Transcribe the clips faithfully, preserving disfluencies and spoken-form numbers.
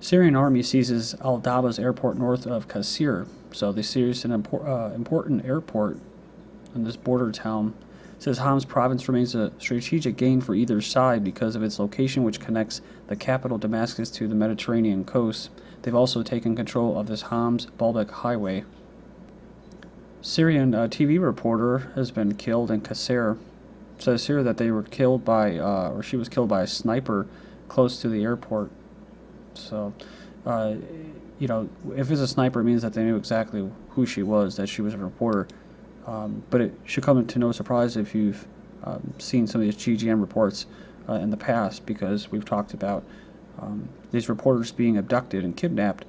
Syrian army seizes Al-Daba's airport north of Qusayr. So they seized an impor uh, important airport in this border town. It says Homs province remains a strategic gain for either side because of its location, which connects the capital Damascus to the Mediterranean coast. They've also taken control of this Homs-Balbek highway. Syrian uh, T V reporter has been killed in Qusayr. It says here that they were killed by, uh, or she was killed by a sniper close to the airport. So, uh, you know, if it's a sniper, it means that they knew exactly who she was, that she was a reporter. Um, but it should come to no surprise if you've um, seen some of these G G N reports uh, in the past, because we've talked about um, these reporters being abducted and kidnapped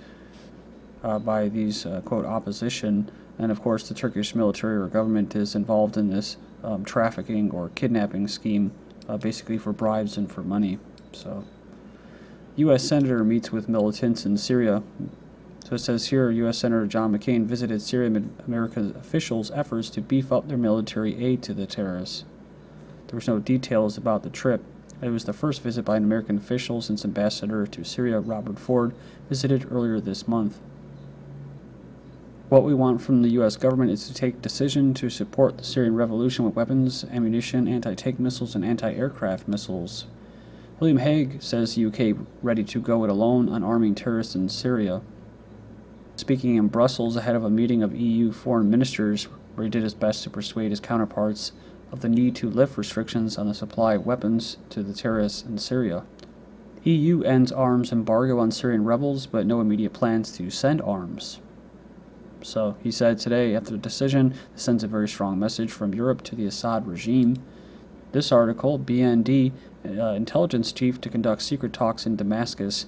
uh, by these, uh, quote, opposition. And, of course, the Turkish military or government is involved in this um, trafficking or kidnapping scheme, uh, basically for bribes and for money. So, U S Senator meets with militants in Syria. So it says here, U S Senator John McCain visited Syria amid America's officials' efforts to beef up their military aid to the terrorists. There was no details about the trip. It was the first visit by an American official since Ambassador to Syria Robert Ford visited earlier this month. What we want from the U S government is to take a decision to support the Syrian revolution with weapons, ammunition, anti-tank missiles, and anti-aircraft missiles. William Hague says the U K ready to go it alone on arming terrorists in Syria. Speaking in Brussels ahead of a meeting of E U foreign ministers, where he did his best to persuade his counterparts of the need to lift restrictions on the supply of weapons to the terrorists in Syria. E U ends arms embargo on Syrian rebels, but no immediate plans to send arms. So he said today, after the decision, this sends a very strong message from Europe to the Assad regime. This article, B N D, uh, intelligence chief to conduct secret talks in Damascus.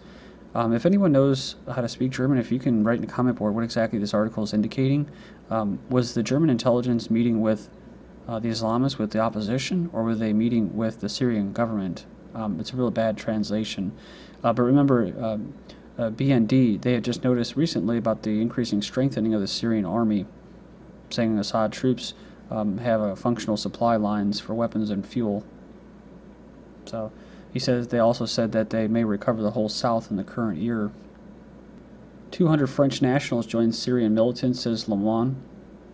Um, if anyone knows how to speak German, if you can write in the comment board what exactly this article is indicating. Um, was the German intelligence meeting with uh, the Islamists, with the opposition, or were they meeting with the Syrian government? Um, it's a real bad translation. Uh, but remember, um, uh, B N D, they had just noticed recently about the increasing strengthening of the Syrian army, saying Assad troops Um, have a functional supply lines for weapons and fuel. So he says they also said that they may recover the whole South in the current year. two hundred French nationals joined Syrian militants, says Le Monde.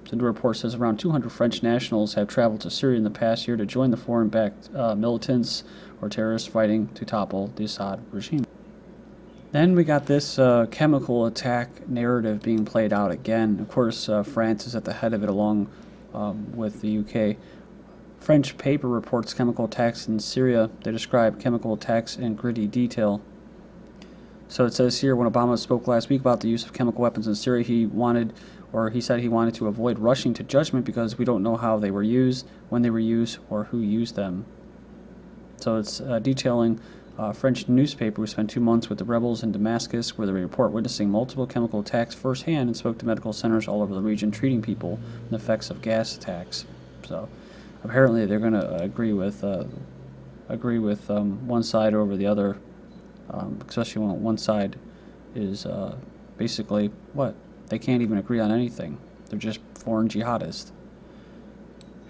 The new report says around two hundred French nationals have traveled to Syria in the past year to join the foreign-backed uh, militants or terrorists fighting to topple the Assad regime. Then we got this uh, chemical attack narrative being played out again. Of course, uh, France is at the head of it, along Um, with the U K. French paper reports chemical attacks in Syria. They describe chemical attacks in gritty detail. So it says here, when Obama spoke last week about the use of chemical weapons in Syria, he wanted, or he said he wanted to avoid rushing to judgment because we don't know how they were used, when they were used, or who used them. So it's uh, detailing a French newspaper who spent two months with the rebels in Damascus, where they report witnessing multiple chemical attacks firsthand and spoke to medical centers all over the region treating people and the effects of gas attacks. So apparently they're going to agree with uh, agree with um, one side over the other, um, especially when one side is uh, basically what? They can't even agree on anything. They're just foreign jihadists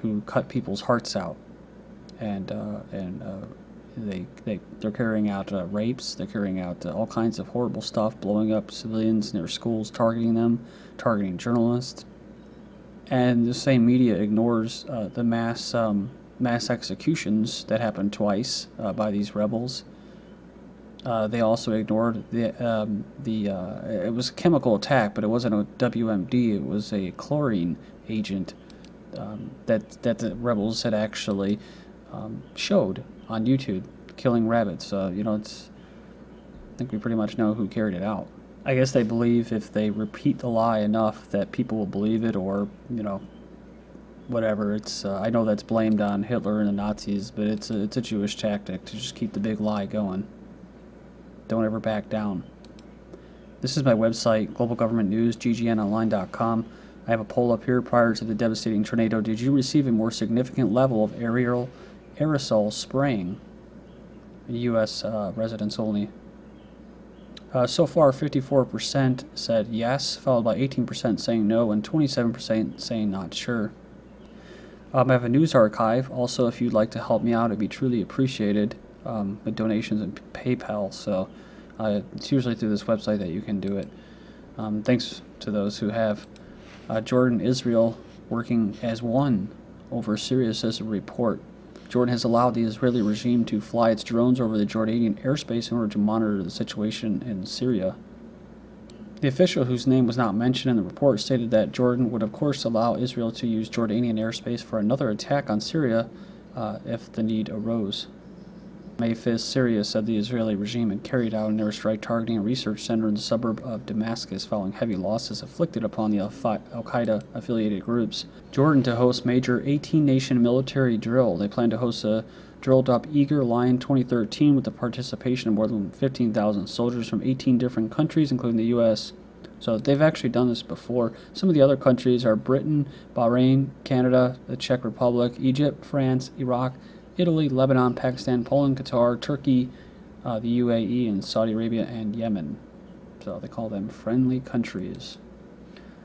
who cut people's hearts out and uh, and. Uh, They, they, they're carrying out uh, rapes, they're carrying out uh, all kinds of horrible stuff, blowing up civilians near schools, targeting them, targeting journalists. And the same media ignores uh, the mass, um, mass executions that happened twice uh, by these rebels. Uh, they also ignored the, um, the uh, it was a chemical attack, but it wasn't a W M D, it was a chlorine agent um, that, that the rebels had actually um, showed on YouTube, killing rabbits. Uh, you know, it's, I think we pretty much know who carried it out. I guess they believe if they repeat the lie enough that people will believe it, or, you know, whatever. It's, uh, I know that's blamed on Hitler and the Nazis, but it's a, it's a Jewish tactic to just keep the big lie going. Don't ever back down. This is my website, Global Government News, G G N online dot com. I have a poll up here. Prior to the devastating tornado, did you receive a more significant level of aerial aerosol spraying? U S uh, residents only. Uh, so far, fifty-four percent said yes, followed by eighteen percent saying no, and twenty-seven percent saying not sure. Um, I have a news archive. Also, if you'd like to help me out, it'd be truly appreciated um, with donations and PayPal. So Uh, it's usually through this website that you can do it. Um, thanks to those who have. Uh, Jordan, Israel working as one over Syria, says a report. Jordan has allowed the Israeli regime to fly its drones over the Jordanian airspace in order to monitor the situation in Syria. The official, whose name was not mentioned in the report, stated that Jordan would of course allow Israel to use Jordanian airspace for another attack on Syria uh, if the need arose. May fifth, Syria, said the Israeli regime had carried out an airstrike targeting a research center in the suburb of Damascus following heavy losses afflicted upon the Al Qaeda affiliated groups. Jordan to host major eighteen nation military drill. They plan to host a drilled up Eager Lion twenty thirteen with the participation of more than fifteen thousand soldiers from eighteen different countries, including the U S. So they've actually done this before. Some of the other countries are Britain, Bahrain, Canada, the Czech Republic, Egypt, France, Iraq, Italy, Lebanon, Pakistan, Poland, Qatar, Turkey, uh, the U A E, and Saudi Arabia and Yemen. So they call them friendly countries.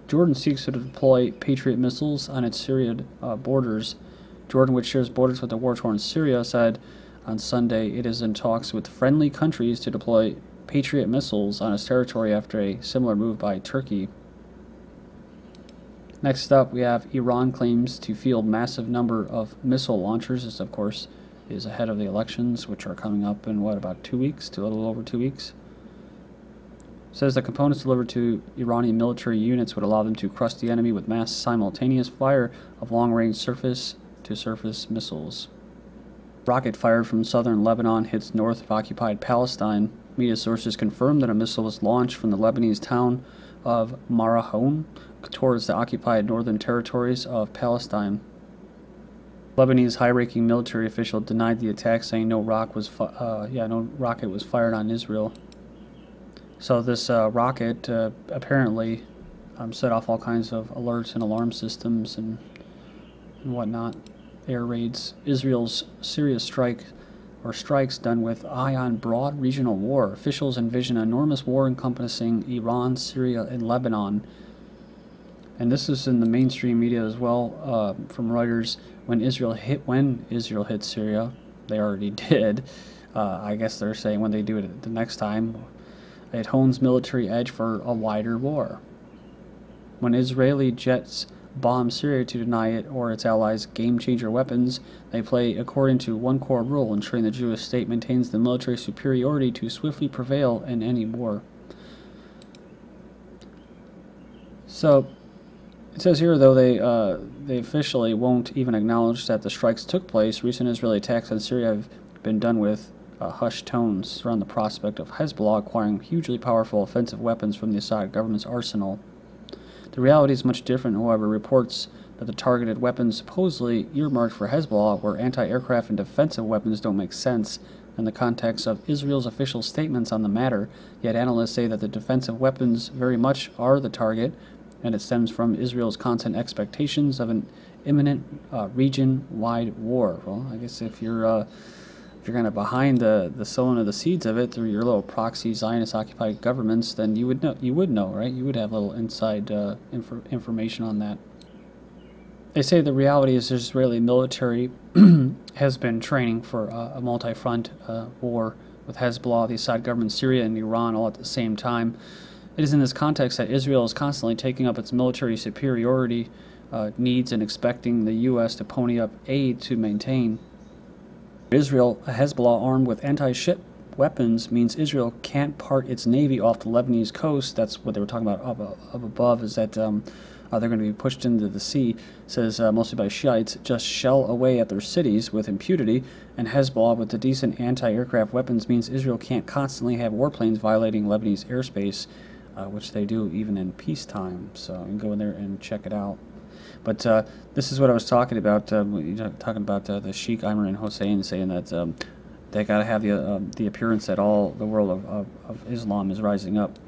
Jordan seeks to deploy Patriot missiles on its Syrian uh, borders. Jordan, which shares borders with the war-torn Syria, said on Sunday it is in talks with friendly countries to deploy Patriot missiles on its territory after a similar move by Turkey. Next up, we have Iran claims to field massive number of missile launchers. This, of course, is ahead of the elections, which are coming up in, what, about two weeks, to a little over two weeks. It says the components delivered to Iranian military units would allow them to crush the enemy with mass simultaneous fire of long-range surface-to-surface missiles. Rocket fired from southern Lebanon hits north of occupied Palestine. Media sources confirmed that a missile was launched from the Lebanese town of Marahoum towards the occupied northern territories of Palestine. Lebanese high-ranking military official denied the attack, saying no rock was fi uh, yeah, no rocket was fired on Israel. So this uh, rocket uh, apparently um, set off all kinds of alerts and alarm systems and, and whatnot. Air raids. Israel's serious strike or strikes done with eye on broad regional war. Officials envision enormous war encompassing Iran, Syria, and Lebanon. And this is in the mainstream media as well, uh, from Reuters. When Israel hit when Israel hit Syria, they already did. Uh, I guess they're saying when they do it the next time, it hones military edge for a wider war. When Israeli jets bomb Syria to deny it or its allies game-changer weapons, they play according to one core rule, ensuring the Jewish state maintains the military superiority to swiftly prevail in any war. So it says here, though, they uh, they officially won't even acknowledge that the strikes took place. Recent Israeli attacks on Syria have been done with uh, hushed tones around the prospect of Hezbollah acquiring hugely powerful offensive weapons from the Assad government's arsenal. The reality is much different, however. Reports that the targeted weapons supposedly earmarked for Hezbollah were anti-aircraft and defensive weapons don't make sense in the context of Israel's official statements on the matter, yet analysts say that the defensive weapons very much are the target, and it stems from Israel's constant expectations of an imminent uh, region-wide war. Well, I guess if you're uh, if you're kind of behind the the sowing of the seeds of it through your little proxy Zionist-occupied governments, then you would know. You would know, right? You would have little inside uh, inf information on that. They say the reality is the Israeli military has been training for uh, a multi-front uh, war with Hezbollah, the Assad government, Syria, and Iran all at the same time. It is in this context that Israel is constantly taking up its military superiority uh, needs and expecting the U S to pony up aid to maintain. Israel, a Hezbollah armed with anti-ship weapons, means Israel can't part its navy off the Lebanese coast. That's what they were talking about up, up above, is that um, uh, they're going to be pushed into the sea, says uh, mostly by Shiites, just shell away at their cities with impunity, and Hezbollah with the decent anti-aircraft weapons means Israel can't constantly have warplanes violating Lebanese airspace. Uh, which they do even in peacetime, so you can go in there and check it out. But uh, this is what I was talking about, uh, talking about uh, the Sheikh Imran Hossein saying that um, they got to have the, uh, the appearance that all the world of, of, of Islam is rising up,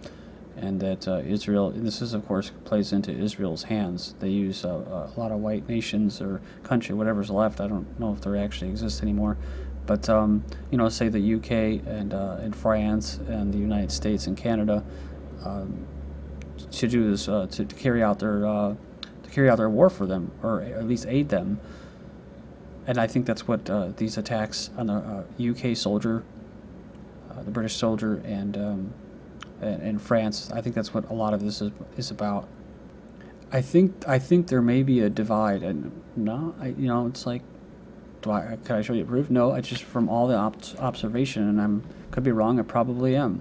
and that uh, Israel, and this is of course plays into Israel's hands. They use uh, a lot of white nations or country, whatever's left. I don't know if they actually exist anymore. But, um, you know, say the U K and, uh, and France and the United States and Canada, Um, to do this, uh, to, to carry out their uh, to carry out their war for them, or at least aid them. And I think that's what uh, these attacks on a uh, U K soldier uh, uh, the British soldier and, um, and and France. I think that's what a lot of this is is about. I think I think there may be a divide, and no, I, you know, it's like, do I can I show you proof? No, it's just from all the op observation, and I'm could be wrong. I probably am,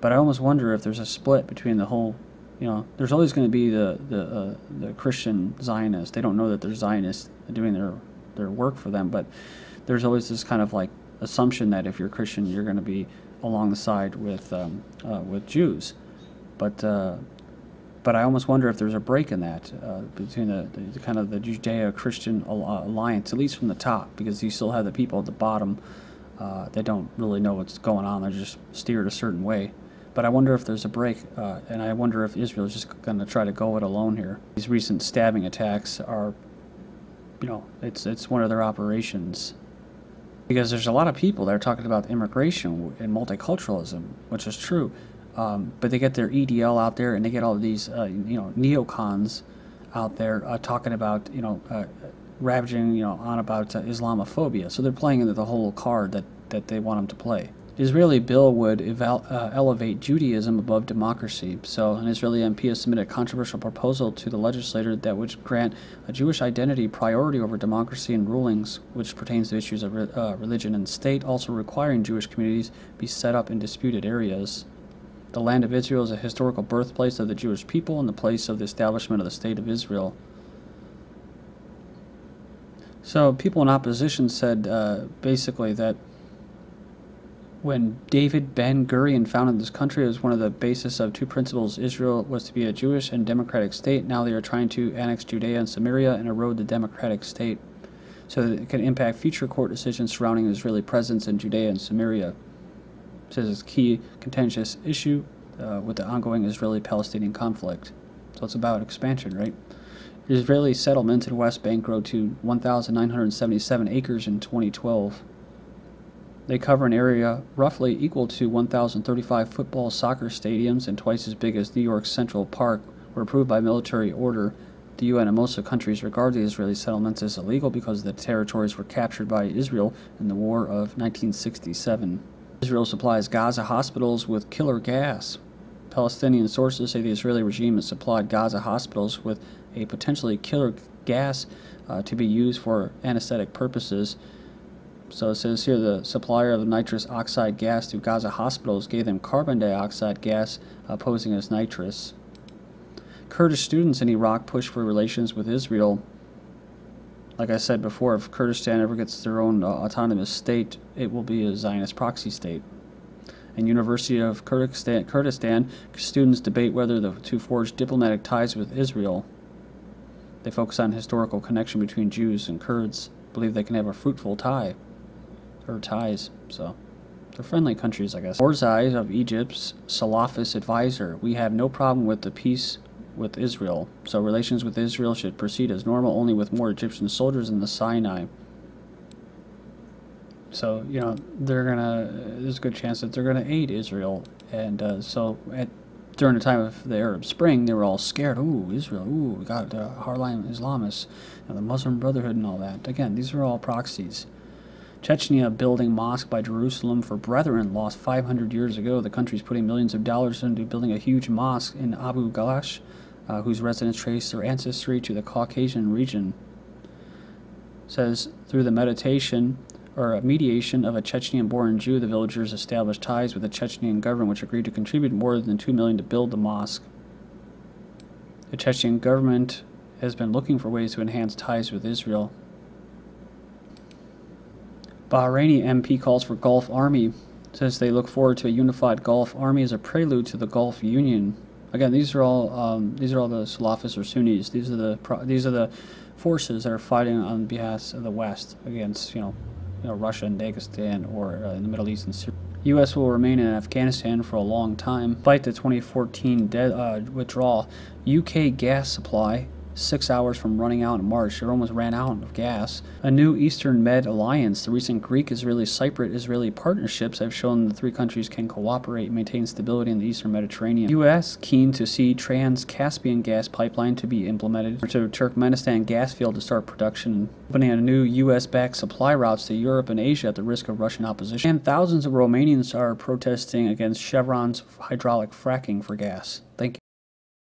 but I almost wonder if there's a split between the whole. You know, there's always going to be the the uh, the Christian Zionists. They don't know that they're Zionists doing their their work for them, but there's always this kind of like assumption that if you're Christian, you're going to be along the side with um, uh, with Jews. But uh, but I almost wonder if there's a break in that uh, between the, the, the kind of the Judeo-Christian alliance, at least from the top, because you still have the people at the bottom uh, that don't really know what's going on. They're just steered a certain way. But I wonder if there's a break, uh, and I wonder if Israel is just going to try to go it alone here. These recent stabbing attacks are, you know, it's it's one of their operations. Because there's a lot of people that are talking about immigration and multiculturalism, which is true, um, but they get their E D L out there, and they get all of these, uh, you know, neocons out there uh, talking about, you know, uh, ravaging, you know, on about uh, Islamophobia. So they're playing into the whole card that, that they want them to play. The Israeli bill would eval uh, elevate Judaism above democracy. So an Israeli M P has submitted a controversial proposal to the legislator that would grant a Jewish identity priority over democracy and rulings, which pertains to issues of re uh, religion and state, also requiring Jewish communities be set up in disputed areas. The land of Israel is a historical birthplace of the Jewish people and the place of the establishment of the State of Israel. So people in opposition said uh, basically that when David Ben-Gurion founded this country, it was one of the basis of two principles. Israel was to be a Jewish and democratic state. Now they are trying to annex Judea and Samaria and erode the democratic state so that it can impact future court decisions surrounding Israeli presence in Judea and Samaria. It says it's a key contentious issue uh, with the ongoing Israeli-Palestinian conflict. So it's about expansion, right? Israeli settlements in West Bank grow to one thousand nine hundred seventy-seven acres in twenty twelve. They cover an area roughly equal to one thousand thirty-five football soccer stadiums and twice as big as New York's Central Park, were approved by military order. The U N and most of the countries regard the Israeli settlements as illegal because the territories were captured by Israel in the War of nineteen sixty-seven. Israel supplies Gaza hospitals with killer gas. Palestinian sources say the Israeli regime has supplied Gaza hospitals with a potentially killer gas uh, to be used for anesthetic purposes. So it says here the supplier of the nitrous oxide gas to Gaza hospitals gave them carbon dioxide gas uh, posing as nitrous. Kurdish students in Iraq push for relations with Israel. Like I said before, if Kurdistan ever gets their own uh, autonomous state, it will be a Zionist proxy state. In University of Kurdistan, Kurdistan students debate whether the to forge diplomatic ties with Israel. They focus on historical connection between Jews and Kurds, believe they can have a fruitful tie. Or ties, so they're friendly countries, I guess. Karzai of Egypt's Salafist advisor, we have no problem with the peace with Israel, so relations with Israel should proceed as normal, only with more Egyptian soldiers in the Sinai. So, you know, they're gonna, there's a good chance that they're gonna aid Israel, and uh, so at, during the time of the Arab Spring, they were all scared. Ooh, Israel, ooh, we got uh, hardline Islamists, and the Muslim Brotherhood and all that. Again, these are all proxies. Chechnya building mosque by Jerusalem for Brethren lost five hundred years ago. The country's putting millions of dollars into building a huge mosque in Abu Ghash, uh, whose residents trace their ancestry to the Caucasian region. It says, through the meditation or mediation of a Chechnyan-born Jew, the villagers established ties with the Chechnyan government, which agreed to contribute more than two million dollars to build the mosque. The Chechnyan government has been looking for ways to enhance ties with Israel. Bahraini M P calls for Gulf Army, says they look forward to a unified Gulf Army as a prelude to the Gulf Union. Again, these are all um, these are all the Salafists or Sunnis. These are the pro these are the forces that are fighting on behalf of the West against you know, you know Russia and Dagestan or uh, in the Middle East and Syria. U S will remain in Afghanistan for a long time. Despite the twenty fourteen de uh, withdrawal, U K gas supply six hours from running out in March. It almost ran out of gas. A new Eastern Med alliance, the recent Greek-Israeli-Cypriot-Israeli partnerships have shown the three countries can cooperate and maintain stability in the Eastern Mediterranean. U S keen to see Trans-Caspian gas pipeline to be implemented to Turkmenistan gas field to start production, opening a new U S-backed supply routes to Europe and Asia at the risk of Russian opposition. And thousands of Romanians are protesting against Chevron's hydraulic fracking for gas. Thank you.